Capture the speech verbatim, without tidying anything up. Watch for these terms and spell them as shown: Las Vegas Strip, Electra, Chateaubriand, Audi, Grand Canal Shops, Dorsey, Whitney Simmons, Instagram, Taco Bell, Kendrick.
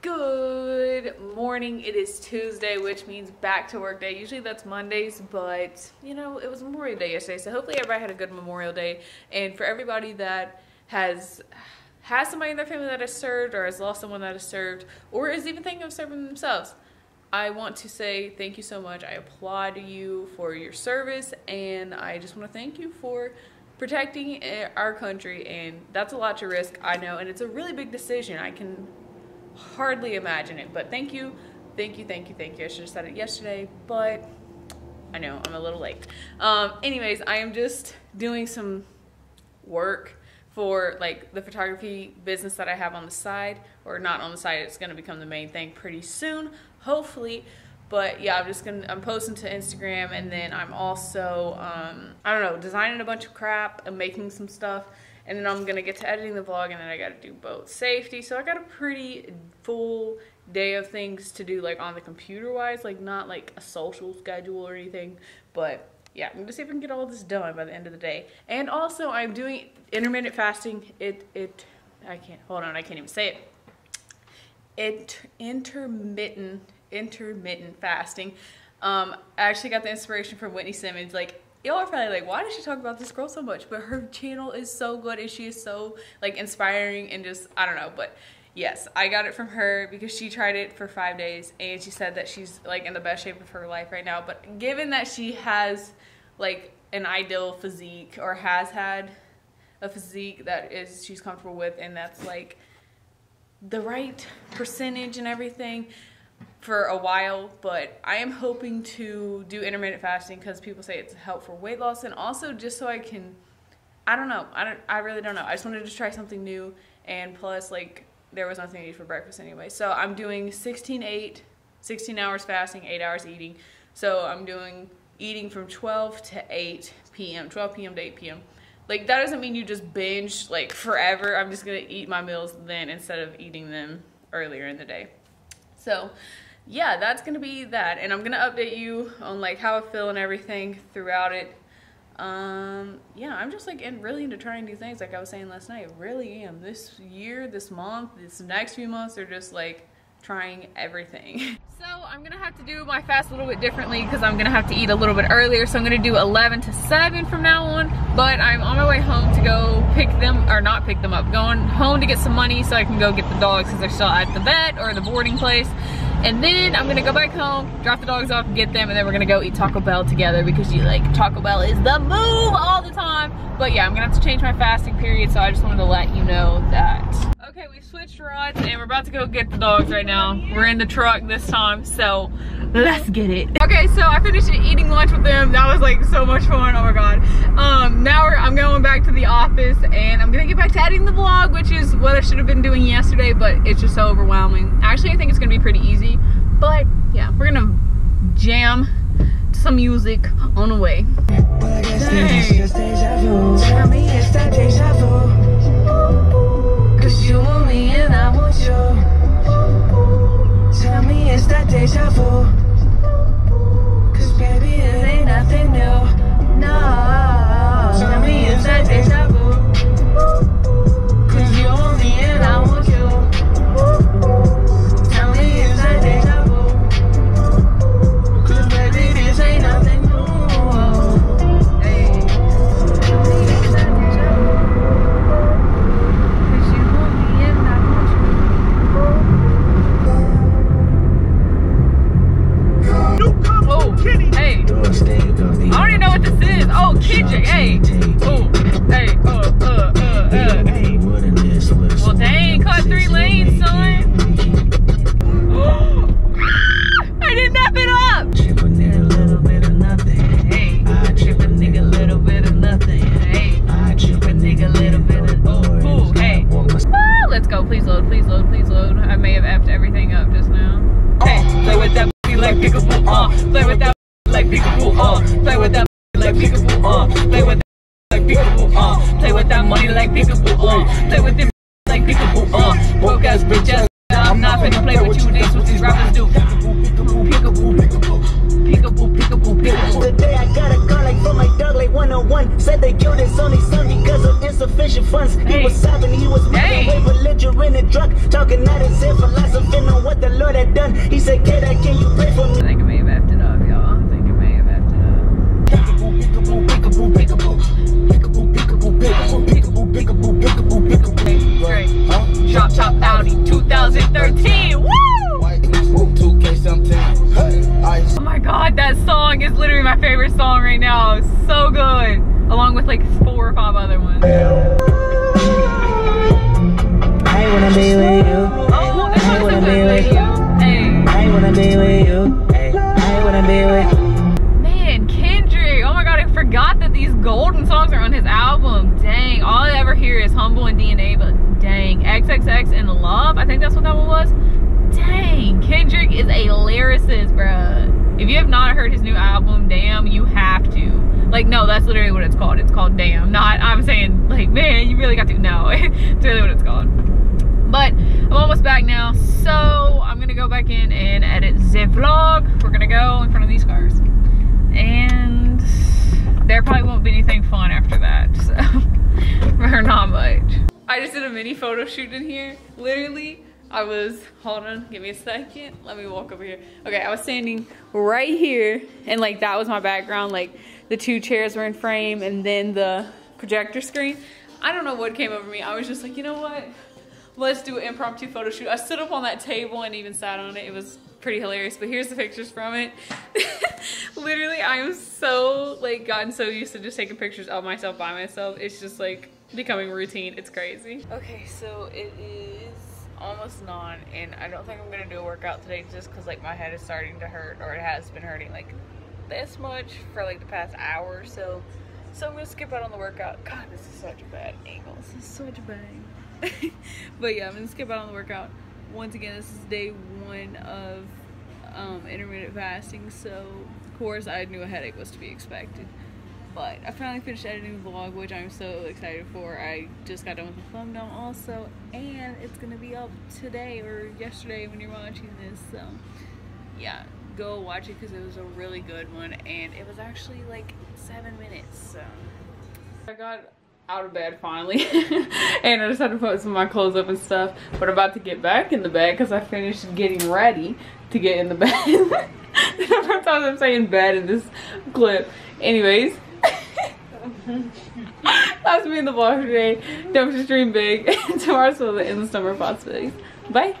Good morning. It is Tuesday, which means back to work day. Usually that's Mondays, but you know, it was Memorial Day yesterday, so hopefully everybody had a good Memorial Day. And for everybody that has has somebody in their family that has served or has lost someone that has served or is even thinking of serving themselves, I want to say thank you so much. I applaud you for your service, and I just want to thank you for protecting our country. And that's a lot to risk, I know, and it's a really big decision. I can hardly imagine it, but thank you, thank you, thank you, thank you. I should have said it yesterday, but I know I'm a little late. Um, anyways, I am just doing some work for like the photography business that I have on the side, or not on the side, it's gonna become the main thing pretty soon, hopefully. But yeah, I'm just gonna, I'm posting to Instagram, and then I'm also, um, I don't know, designing a bunch of crap and making some stuff. And then I'm gonna get to editing the vlog, and then I gotta do boat safety. So I got a pretty full day of things to do, like on the computer wise, like not like a social schedule or anything. But yeah, I'm gonna see if I can get all this done by the end of the day. And also I'm doing intermittent fasting. It, it, I can't, hold on, I can't even say it. It, intermittent, intermittent fasting. Um, I actually got the inspiration from Whitney Simmons. Like, y'all are probably like, why does she talk about this girl so much? But her channel is so good, and she is so like inspiring, and just, I don't know. But yes, I got it from her because she tried it for five days and she said that she's like in the best shape of her life right now. But given that she has like an ideal physique, or has had a physique that is she's comfortable with, and that's like the right percentage and everything, for a while. But I am hoping to do intermittent fasting because people say it's helpful for weight loss, and also just so I can, I don't know, I don't, I really don't know. I just wanted to try something new, and plus like there was nothing to eat for breakfast anyway. So I'm doing sixteen eight, sixteen hours fasting, eight hours eating. So I'm doing eating from twelve to eight p m, twelve p m to eight p m Like, that doesn't mean you just binge like forever. I'm just gonna eat my meals then instead of eating them earlier in the day. So yeah, that's gonna be that, and I'm gonna update you on like how I feel and everything throughout it. Um, yeah, I'm just like in, really into trying new things, like I was saying last night. I really am. This year, this month, this next few months are just like trying everything. So I'm gonna have to do my fast a little bit differently because I'm gonna have to eat a little bit earlier. So I'm gonna do eleven to seven from now on. But I'm on my way home to go pick them, or not pick them up, going home to get some money so I can go get the dogs because they're still at the vet or the boarding place. And then I'm gonna go back home, drop the dogs off and get them, and then we're gonna go eat Taco Bell together because you like Taco Bell is the move all the time. But yeah, I'm gonna have to change my fasting period, so I just wanted to let you know that. Okay, we switched rods and we're about to go get the dogs right now. We're in the truck this time, so let's get it. Okay, so I finished eating lunch with them. That was like so much fun, oh my god. Um, now we're, I'm going back to the office, and I'm gonna get back to editing the vlog, which is what I should have been doing yesterday, but it's just so overwhelming. Actually, I think it's gonna be pretty easy. But yeah, we're gonna jam to some music on the way. Kendrick, hey, oh, hey, uh, uh, uh, uh, hey. Well, dang, caught three lanes, son. I didn't nap it up. Trip a nigga a little bit of nothing. Hey, I trip a nigga a little bit of nothing. Hey, I trip a nigga a little bit of orange. Ooh, hey. Oh, let's go, please load, please load, please load. I may have effed everything up just now. Hey, play with that like peekaboo, uh, play with that like peekaboo, uh, play with that. Like peekaboo, uh, play with that like peekaboo, uh, play with that money like peekaboo, uh, play with them like peekaboo, uh, broke ass bitch ass. I'm not finna play with you, that's what these rappers do. Peekaboo, peekaboo, peekaboo, peekaboo, peekaboo, peekaboo, peekaboo. Today I got a call like from my dog like one oh one. Said they killed his only son because of insufficient funds. He was sobbing, he was mad, way belligerent and drunk, talking out his head, philosophizing. I think I may have effed it up, y'all. I think I may have effed it up. Peekaboo, peekaboo, peekaboo, peekaboo. Peekaboo, peekaboo, peekaboo, peekaboo, peekaboo, peekaboo, peekaboo. Great. Huh? Chop, chop, Audi, two thousand thirteen. Woo! two K seventeen. Oh my god, that song is literally my favorite song right now. It's so good. Along with like four or five other ones. I wanna be with you. Oh, this one's so good. I wanna be with you. Hey, I wanna be with you. Man, Kendrick. Oh my god, I forgot that these golden songs are on his album. Dang, all I ever hear is Humble and D N A, but dang. triple X and Love, I think that's what that one was. Dang, Kendrick is a lyricist, bruh. If you have not heard his new album, Damn, you have to. Like, no, that's literally what it's called. It's called Damn. Not, I'm saying, like, man, you really got to. No, it's really what it's called. But I'm almost back now, so I'm gonna go back in and edit the vlog. We're gonna go in front of these cars, and there probably won't be anything fun after that, so or not much. I just did a mini photo shoot in here. Literally, I was, hold on, give me a second, let me walk over here. Okay, I was standing right here, and like that was my background. Like the two chairs were in frame, and then the projector screen. I don't know what came over me. I was just like, you know what? Let's do an impromptu photo shoot. I stood up on that table and even sat on it. It was pretty hilarious, but here's the pictures from it. Literally, I am so, like, gotten so used to just taking pictures of myself by myself. It's just, like, becoming routine. It's crazy. Okay, so it is almost nine, and I don't think I'm gonna do a workout today just because, like, my head is starting to hurt, or it has been hurting, like, this much for, like, the past hour or so. So I'm gonna skip out on the workout. God, this is such a bad angle. This is such a bad angle. But yeah, I'm gonna skip out on the workout. Once again, this is day one of um, intermittent fasting, so of course I knew a headache was to be expected. But I finally finished editing the vlog, which I'm so excited for. I just got done with the thumbnail also, and it's gonna be up today or yesterday when you're watching this. So yeah, go watch it because it was a really good one, and it was actually like seven minutes. So I got out of bed finally and I just had to put some of my clothes up and stuff, but I'm about to get back in the bed because I finished getting ready to get in the bed. Sometimes I'm saying bed in this clip. Anyways, that's me in the vlog today. Don't just dream big. Tomorrow's still the endless number of possibilities. Bye.